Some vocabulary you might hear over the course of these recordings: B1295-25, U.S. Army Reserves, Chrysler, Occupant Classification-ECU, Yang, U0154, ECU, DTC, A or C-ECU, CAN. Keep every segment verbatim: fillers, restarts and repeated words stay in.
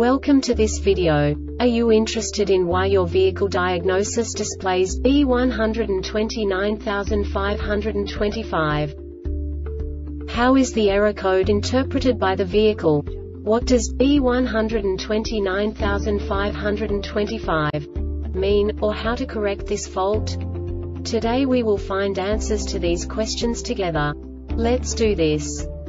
Welcome to this video. Are you interested in why your vehicle diagnosis displays B one two nine five two five? How is the error code interpreted by the vehicle? What does B one two nine five two five mean, or how to correct this fault? Today we will find answers to these questions together. Let's do this.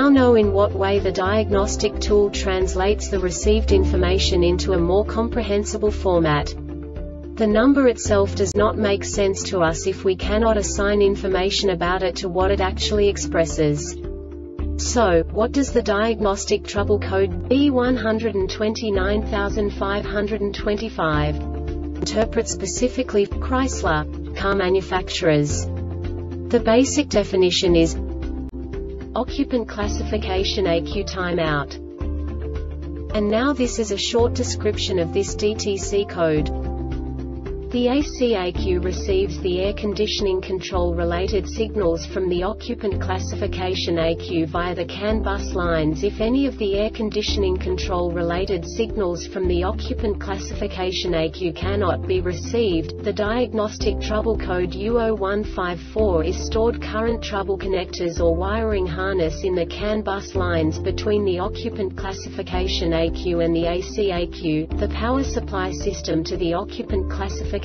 know in what way the diagnostic tool translates the received information into a more comprehensible format. The number itself does not make sense to us if we cannot assign information about it to what it actually expresses. So, what does the diagnostic trouble code B one two nine five two five interpret specifically for Chrysler car manufacturers? The basic definition is Occupant Classification E C U timeout. And now this is a short description of this D T C code. The A C E C U receives the air conditioning control related signals from the Occupant Classification E C U via the C A N bus lines. If any of the air conditioning control related signals from the Occupant Classification E C U cannot be received, the diagnostic trouble code U zero one five four is stored. Current trouble connectors or wiring harness in the C A N bus lines between the Occupant Classification E C U and the A C E C U, the power supply system to the Occupant Classification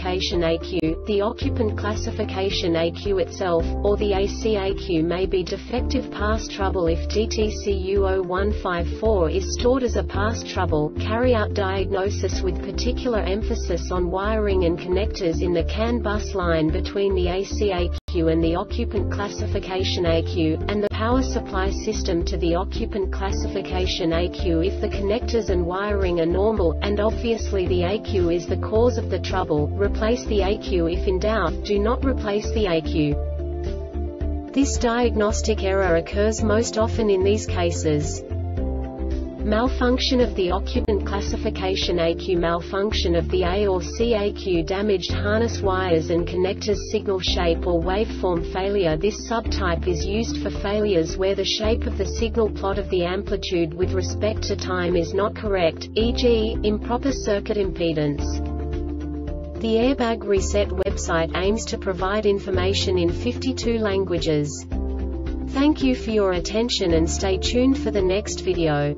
A C U, the Occupant Classification E C U itself, or the A C E C U may be defective. Past trouble: if D T C U zero one five four is stored as a past trouble, carry out diagnosis with particular emphasis on wiring and connectors in the C A N bus line between the A C E C U and the Occupant Classification E C U, and the power supply system to the Occupant Classification E C U. If the connectors and wiring are normal, and obviously the E C U is the cause of the trouble, replace the E C U. If in doubt, do not replace the E C U. This diagnostic error occurs most often in these cases. Malfunction of the Occupant Classification E C U, malfunction of the A or C E C U, damaged harness wires and connectors, signal shape or waveform failure. This subtype is used for failures where the shape of the signal plot of the amplitude with respect to time is not correct, for example, improper circuit impedance. The Airbag Reset website aims to provide information in fifty-two languages. Thank you for your attention and stay tuned for the next video.